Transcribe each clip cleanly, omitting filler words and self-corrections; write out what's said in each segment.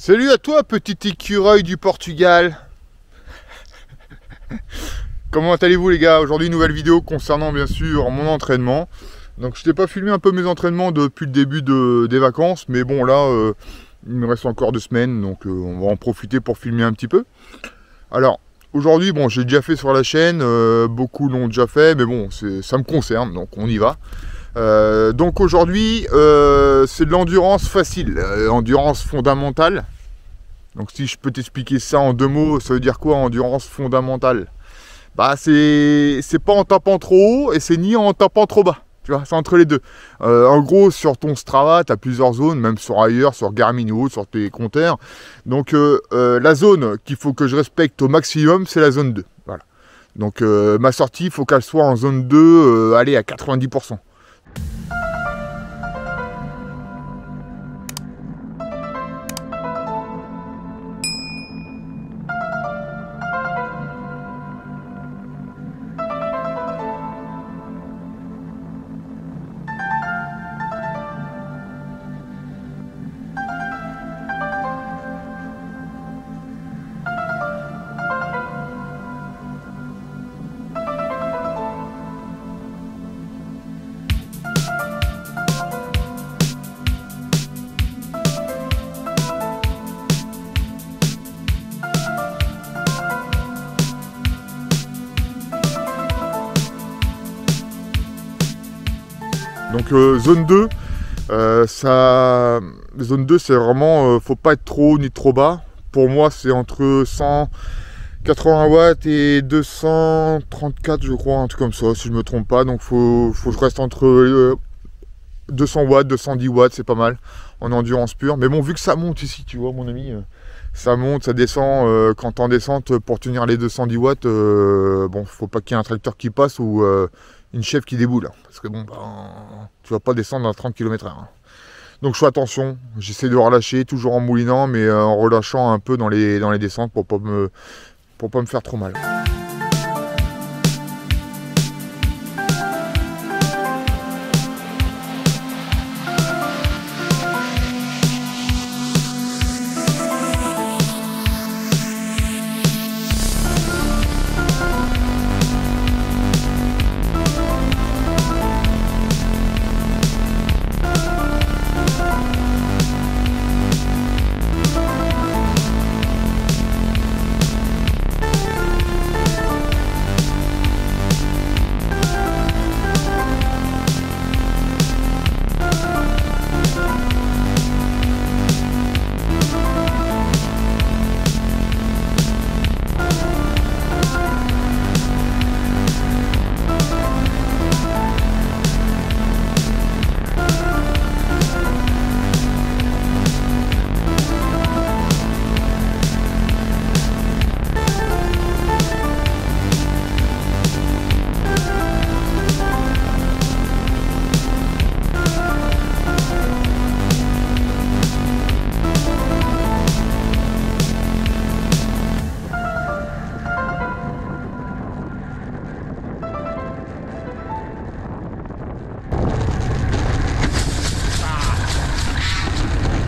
Salut à toi, petit écureuil du Portugal. Comment allez-vous les gars? Aujourd'hui, nouvelle vidéo concernant bien sûr mon entraînement. Donc je t'ai pas filmé un peu mes entraînements depuis le début des vacances, mais bon là, il me reste encore 2 semaines, donc on va en profiter pour filmer un petit peu. Alors aujourd'hui, bon, j'ai déjà fait sur la chaîne, beaucoup l'ont déjà fait, mais bon, ça me concerne, donc on y va. Donc aujourd'hui, c'est de l'endurance facile, endurance fondamentale. Donc si je peux t'expliquer ça en 2 mots, ça veut dire quoi endurance fondamentale? Bah c'est pas en tapant trop haut et c'est ni en tapant trop bas, tu vois, c'est entre les deux. En gros, sur ton Strava, tu as plusieurs zones, même sur ailleurs, sur Garmin ou autre, sur tes compteurs. Donc la zone qu'il faut que je respecte au maximum, c'est la zone 2. Voilà. Donc ma sortie, il faut qu'elle soit en zone 2, allez, à 90%. Donc zone 2, zone 2 c'est vraiment, faut pas être trop haut ni trop bas. Pour moi c'est entre 180 watts et 234 je crois, un truc comme ça si je me trompe pas. Donc faut que je reste entre 200 watts, 210 watts, c'est pas mal en endurance pure. Mais bon vu que ça monte ici tu vois mon ami, ça monte, ça descend, quand en descente pour tenir les 210 watts, bon faut pas qu'il y ait un tracteur qui passe ou... une chèvre qui déboule, parce que bon, ben, tu vas pas descendre à 30 km/h. Donc je fais attention, j'essaie de relâcher, toujours en moulinant, mais en relâchant un peu dans les descentes pour pas me faire trop mal.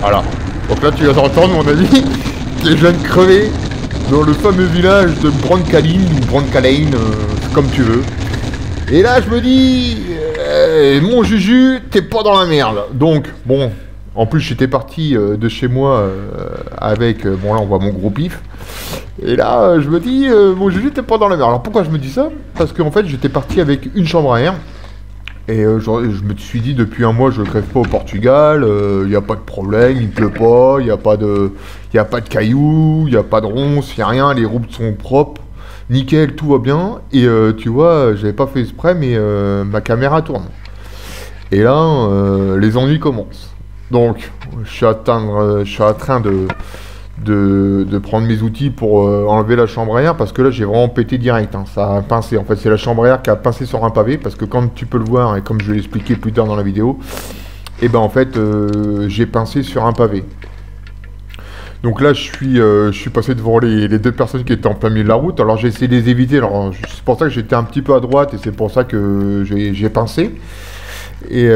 Voilà, donc là tu vas entendre mon ami qui vient de crever dans le fameux village de Brancaline ou Brancalein, comme tu veux. Et là je me dis, mon Juju, t'es pas dans la merde. Donc bon, en plus j'étais parti de chez moi avec, bon là on voit mon gros pif. Et là je me dis, mon Juju, t'es pas dans la merde. Alors pourquoi je me dis ça? Parce qu'en fait j'étais parti avec une chambre à air. Et je me suis dit depuis un mois je ne crève pas au Portugal, il n'y a pas de problème, il ne pleut pas, il n'y a pas de cailloux, il n'y a pas de ronces, il n'y a rien, les routes sont propres, nickel, tout va bien. Et tu vois, j'avais pas fait exprès mais ma caméra tourne. Et là, les ennuis commencent. Donc je suis en train de prendre mes outils pour enlever la chambre à air parce que là j'ai vraiment pété direct, hein. Ça a pincé, en fait c'est la chambre à air qui a pincé sur un pavé parce que comme tu peux le voir et comme je l'ai expliqué plus tard dans la vidéo, et eh ben en fait j'ai pincé sur un pavé. Donc là je suis passé devant les 2 personnes qui étaient en plein milieu de la route, alors j'ai essayé de les éviter, alors c'est pour ça que j'étais un petit peu à droite et c'est pour ça que j'ai pincé. Et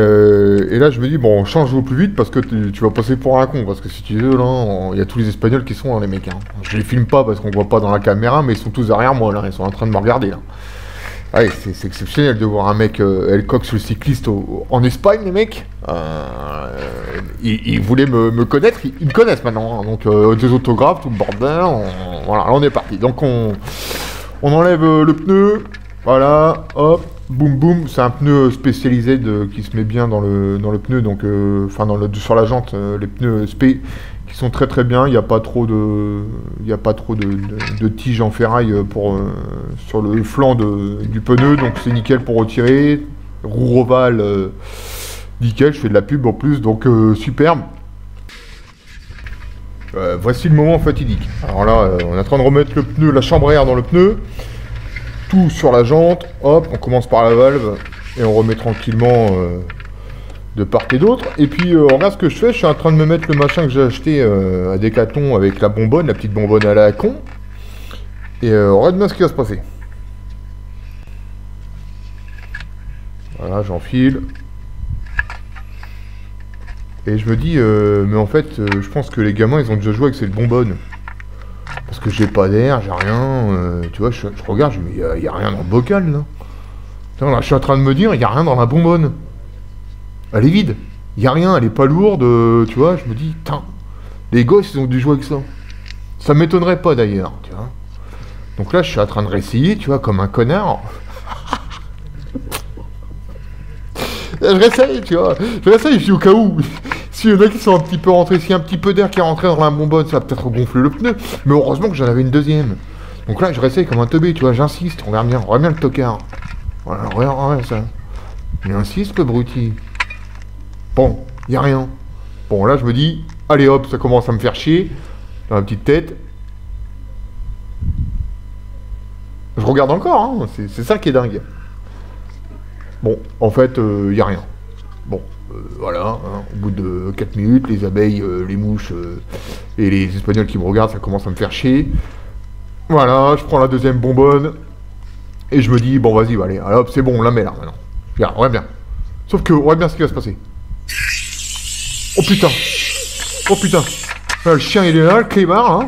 là, je me dis, bon, change au plus vite parce que tu vas passer pour un con. Parce que si tu veux, là, il y a tous les Espagnols qui sont là, les mecs. Hein. Je les filme pas parce qu'on voit pas dans la caméra, mais ils sont tous derrière moi, là. Ils sont en train de me regarder, là. Ouais, c'est exceptionnel de voir un mec, Elkoxe, le cycliste, en Espagne, les mecs. Ils voulaient me connaître, ils me connaissent maintenant. Hein. Donc, des autographes, tout le bordel. Voilà, là, on est parti. Donc, on enlève le pneu. Voilà, hop. Boum boum, c'est un pneu spécialisé qui se met bien dans le pneu, donc enfin sur la jante, les pneus SP qui sont très très bien. Il n'y a pas trop de tiges en ferraille pour sur le flanc du pneu, donc c'est nickel pour retirer. Roue ovale, nickel. Je fais de la pub en plus, donc superbe. Voici le moment fatidique. Alors là, on est en train de remettre le pneu, la chambre à air dans le pneu. Tout sur la jante, hop, on commence par la valve et on remet tranquillement de part et d'autre. Et puis regarde ce que je fais, je suis en train de me mettre le machin que j'ai acheté à Decathlon avec la bonbonne, la petite bonbonne à la con. Et regarde bien ce qui va se passer. Voilà, j'enfile. Et je me dis, mais en fait, je pense que les gamins, ils ont déjà joué avec cette bonbonne. Parce que j'ai pas d'air, j'ai rien, tu vois, je regarde, je me dis, mais il n'y a rien dans le bocal, là. Putain, là, je suis en train de me dire, il n'y a rien dans la bonbonne. Elle est vide, il n'y a rien, elle est pas lourde, tu vois, je me dis, putain, les gosses, ils ont dû jouer avec ça. Ça m'étonnerait pas, d'ailleurs, tu vois. Donc là, je suis en train de réessayer, tu vois, comme un connard. Je réessaye, tu vois, je réessaye, je dis au cas où. S'il y en a qui sont un petit peu rentrés, s'il y a un petit peu d'air qui est rentré dans la bonbonne, ça va peut-être gonfler le pneu. Mais heureusement que j'en avais une deuxième. Donc là, je réessaye comme un teubé, tu vois, j'insiste. Regarde bien le tocard. Voilà, regarde ça. Il insiste, le bruti. Bon, il n'y a rien. Bon, là, je me dis, allez hop, ça commence à me faire chier. Dans la petite tête. Je regarde encore, hein. C'est ça qui est dingue. Bon, en fait, il n'y a rien. Bon. Voilà, hein, au bout de 4 minutes, les abeilles, les mouches et les Espagnols qui me regardent, ça commence à me faire chier. Voilà, je prends la deuxième bonbonne et je me dis, bon vas-y, allez, hop, c'est bon, on la met là maintenant. Regarde, regarde bien. Sauf que, regarde bien ce qui va se passer. Oh putain. Oh putain. Là, le chien, il est là, le clébard, hein.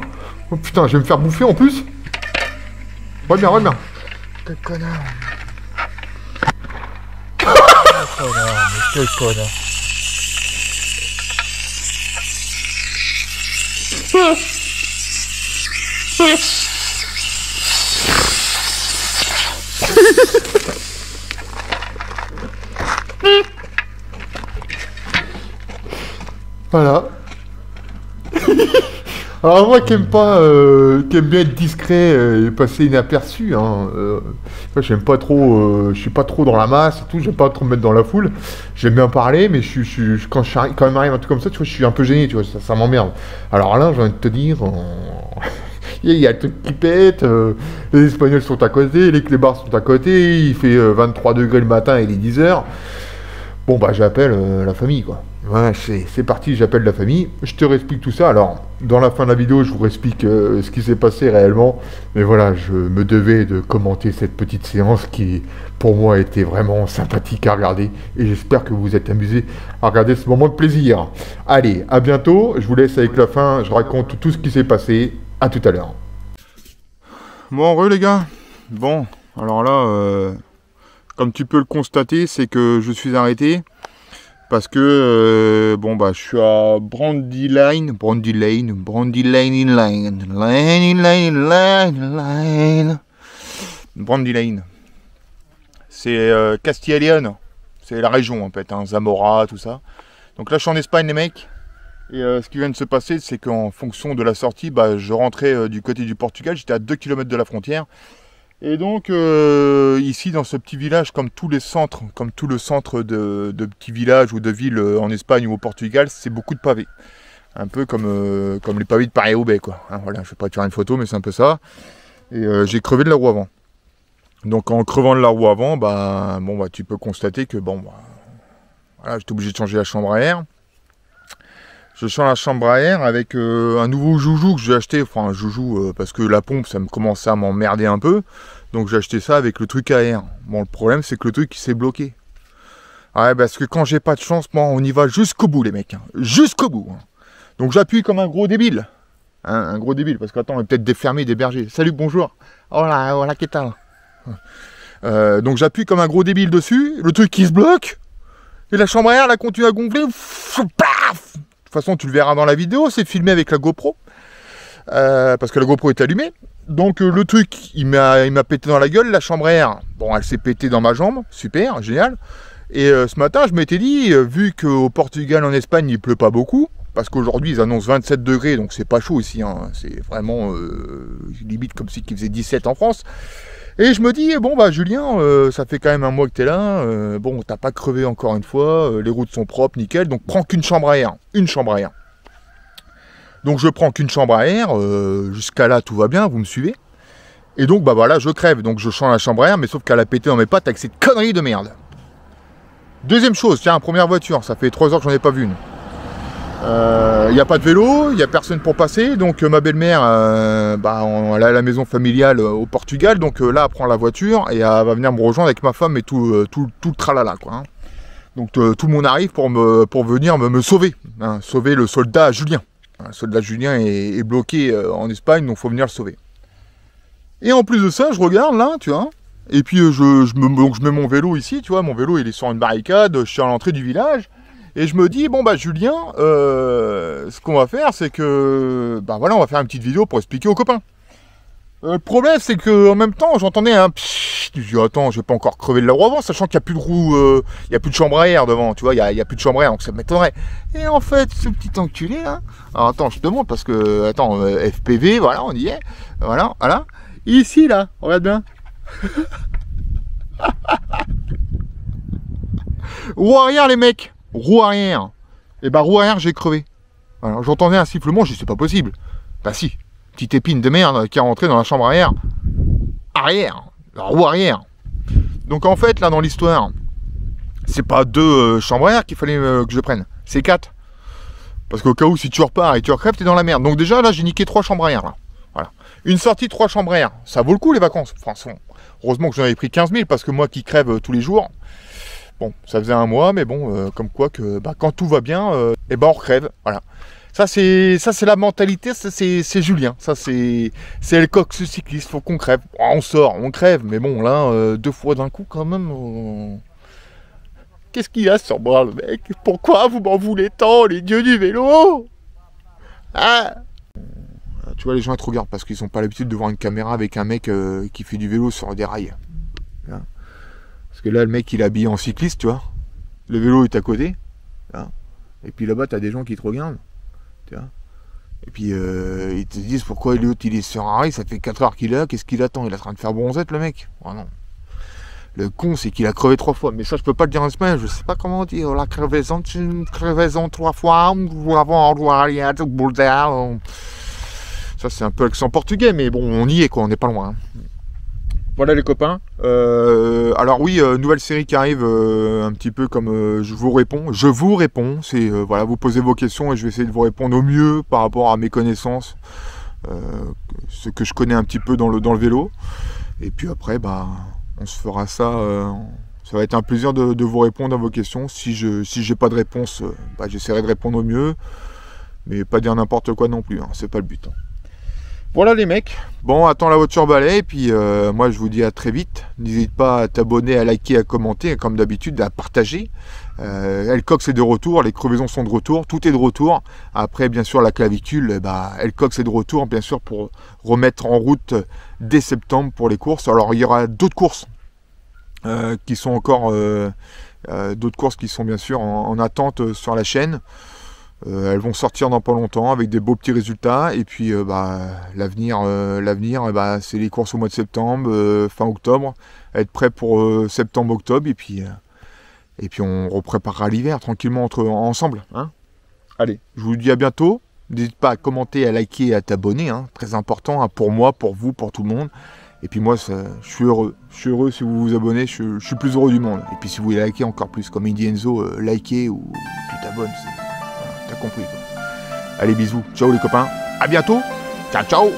Oh putain, je vais me faire bouffer en plus. Regarde bien, regarde bien. Quel connard. Oh là, mais quel connard. Voilà. Alors moi qui aime pas, qui aime bien être discret et passer inaperçu, hein, j'aime pas trop, je suis pas trop dans la masse et tout, j'aime pas trop me mettre dans la foule, j'aime bien parler, mais quand même arrive un truc comme ça, tu vois, je suis un peu gêné, tu vois, ça m'emmerde. Alors là, j'ai envie de te dire, il y a le truc qui pète, les Espagnols sont à côté, les clébards sont à côté, il fait 23 degrés le matin et il est 10 h. Bon bah j'appelle la famille quoi. Voilà, c'est parti, j'appelle la famille, je te réexplique tout ça. Alors dans la fin de la vidéo je vous réexplique ce qui s'est passé réellement. Mais voilà, je me devais de commenter cette petite séance qui pour moi était vraiment sympathique à regarder. Et j'espère que vous vous êtes amusés à regarder ce moment de plaisir. Allez, à bientôt, je vous laisse avec la fin, je raconte tout ce qui s'est passé. À tout à l'heure. Bon les gars, bon alors là... Comme tu peux le constater, c'est que je suis arrêté parce que bon bah je suis à Brandywine. C'est Castille-León, c'est la région en fait, hein, Zamora, tout ça. Donc là je suis en Espagne les mecs. Et ce qui vient de se passer, c'est qu'en fonction de la sortie, bah, je rentrais du côté du Portugal, j'étais à 2 km de la frontière. Et donc ici dans ce petit village, comme tous les centres, comme tout le centre de petits villages ou de villes en Espagne ou au Portugal, c'est beaucoup de pavés. Un peu comme les pavés de Paris-Roubaix quoi. Hein, voilà, je ne vais pas te faire une photo mais c'est un peu ça. Et j'ai crevé de la roue avant. Donc en crevant de la roue avant, bah, bon, bah, tu peux constater que bon, bah, voilà, j'étais obligé de changer la chambre à air. Je change la chambre à air avec un nouveau joujou que j'ai acheté, enfin un joujou parce que la pompe ça me commençait à m'emmerder un peu, donc j'ai acheté ça avec le truc à air. Bon le problème c'est que le truc il s'est bloqué. Ouais, parce que quand j'ai pas de chance, moi, on y va jusqu'au bout, les mecs. Jusqu'au bout. Donc j'appuie comme un gros débile. Un gros débile, parce qu'attends, on est peut-être des fermiers, des bergers. Salut, bonjour. Oh là, qu'est-ce que t'as ? Donc j'appuie comme un gros débile dessus. Le truc qui se bloque. Et la chambre à air, là, continue à gonfler. Paf ! De toute façon, tu le verras dans la vidéo, c'est filmé avec la GoPro. Parce que la GoPro est allumée. Donc le truc, il m'a pété dans la gueule. La chambre à air, bon, elle s'est pétée dans ma jambe. Super, génial. Et ce matin, je m'étais dit, vu qu'au Portugal, en Espagne, il pleut pas beaucoup, parce qu'aujourd'hui, ils annoncent 27 degrés, donc c'est pas chaud ici, hein, c'est vraiment limite comme si qu'il faisait 17 en France. Et je me dis, bon, bah Julien, ça fait quand même un mois que t'es là, bon, t'as pas crevé encore une fois, les routes sont propres, nickel, donc prends qu'une chambre à air, une chambre à air. Donc je prends qu'une chambre à air, jusqu'à là, tout va bien, vous me suivez. Et donc, bah voilà, je crève, donc je change la chambre à air, mais sauf qu'elle a pété dans mes pattes avec cette connerie de merde. Deuxième chose, tiens, première voiture, ça fait 3 heures que j'en ai pas vu une. Il n'y a pas de vélo, il n'y a personne pour passer, donc ma belle-mère, elle a la maison familiale au Portugal, donc là, elle prend la voiture et elle va venir me rejoindre avec ma femme et tout le tralala, quoi. Hein. Donc tout le monde arrive pour venir me sauver, hein, sauver le soldat Julien. Le soldat Julien est bloqué en Espagne, donc il faut venir le sauver. Et en plus de ça, je regarde là, tu vois. Et puis donc je mets mon vélo ici, tu vois, mon vélo il est sur une barricade, je suis à l'entrée du village, et je me dis, bon bah Julien, ce qu'on va faire c'est que, bah voilà, on va faire une petite vidéo pour expliquer aux copains. Le problème c'est que en même temps j'entendais un pshhh, je dis attends, je vais pas encore crever de la roue avant, sachant qu'il n'y a plus de roue, il n'y a plus de chambre à air devant, tu vois, il n'y a plus de chambre à air, donc ça m'étonnerait. Et en fait, ce petit enculé là, alors attends, je te montre parce que, attends, FPV, voilà, on y est, voilà, voilà, ici là, regarde bien. Roue arrière les mecs, roue arrière. Et bah roue arrière j'ai crevé. Alors j'entendais un sifflement, je dis c'est pas possible. Bah si, petite épine de merde qui est rentrée dans la chambre arrière. Arrière, la roue arrière. Donc en fait là dans l'histoire, c'est pas 2 chambres arrière qu'il fallait que je prenne, c'est 4. Parce qu'au cas où si tu repars et tu recrèves, t'es dans la merde. Donc déjà là j'ai niqué 3 chambres arrière là. Voilà. Une sortie 3 chambres arrière, ça vaut le coup les vacances, franchement. Heureusement que j'en avais pris 15 000 parce que moi qui crève tous les jours, bon, ça faisait un mois, mais bon, comme quoi que bah, quand tout va bien, et ben on crève. Voilà. Ça c'est la mentalité, c'est Julien, ça c'est Elkoxe cycliste, faut qu'on crève. Oh, on sort, on crève, mais bon là, 2 fois d'un coup quand même. On... Qu'est-ce qu'il y a sur moi, le mec? Pourquoi vous m'en voulez tant, les dieux du vélo? Ah, tu vois, les gens ils te regardent parce qu'ils n'ont pas l'habitude de voir une caméra avec un mec qui fait du vélo sur des rails. Hein. Parce que là, le mec il est habillé en cycliste, tu vois. Le vélo est à côté. Hein. Et puis là-bas, tu as des gens qui te regardent. Tu vois. Et puis ils te disent pourquoi l'autre il est sur un rail, ça fait 4 heures qu'il a, qu'est-ce qu'il attend? Il est en train de faire bronzette, le mec. Oh, non. Le con, c'est qu'il a crevé 3 fois. Mais ça, je peux pas le dire en semaine, je sais pas comment on dit. Oh, la crevaison, une crevaison 3 fois. Ça c'est un peu l'accent portugais, mais bon, on y est quoi, on n'est pas loin. Hein. Voilà les copains. Alors oui, nouvelle série qui arrive, un petit peu comme je vous réponds. Je vous réponds, c'est voilà, vous posez vos questions et je vais essayer de vous répondre au mieux par rapport à mes connaissances, ce que je connais un petit peu dans le vélo. Et puis après, bah, on se fera ça. Ça va être un plaisir de vous répondre à vos questions. Si j'ai pas de réponse, bah, j'essaierai de répondre au mieux, mais pas dire n'importe quoi non plus. Hein, c'est pas le but. Hein. Voilà les mecs, bon attends la voiture balai, et puis moi je vous dis à très vite, n'hésite pas à t'abonner, à liker, à commenter, comme d'habitude, à partager, Elkoxe est de retour, les crevaisons sont de retour, tout est de retour, après bien sûr la clavicule, bah, Elkoxe est de retour bien sûr pour remettre en route dès septembre pour les courses, alors il y aura d'autres courses qui sont encore, d'autres courses qui sont bien sûr en attente sur la chaîne. Elles vont sortir dans pas longtemps avec des beaux petits résultats et puis bah, l'avenir bah, c'est les courses au mois de septembre, fin octobre, être prêt pour septembre-octobre et puis on repréparera l'hiver tranquillement ensemble. Hein. Allez, je vous dis à bientôt, n'hésite pas à commenter, à liker et à t'abonner, hein, très important hein, pour moi, pour vous, pour tout le monde. Et puis moi, je suis heureux. Je suis heureux si vous vous abonnez, je suis plus heureux du monde. Et puis si vous voulez liker encore plus, comme il dit Enzo, liker ou tu t'abonnes. T'as compris. Allez, bisous. Ciao les copains. À bientôt. Ciao, ciao.